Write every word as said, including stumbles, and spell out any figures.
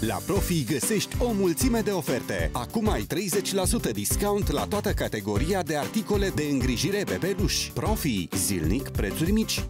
La Profi găsești o mulțime de oferte. Acum ai treizeci la sută discount la toată categoria de articole de îngrijire bebeluși. Profi, zilnic prețuri mici.